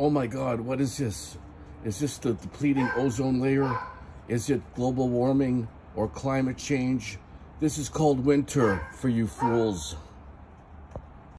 oh my God, what is this? Is this the depleting ozone layer? Is it global warming or climate change? This is called winter for you fools.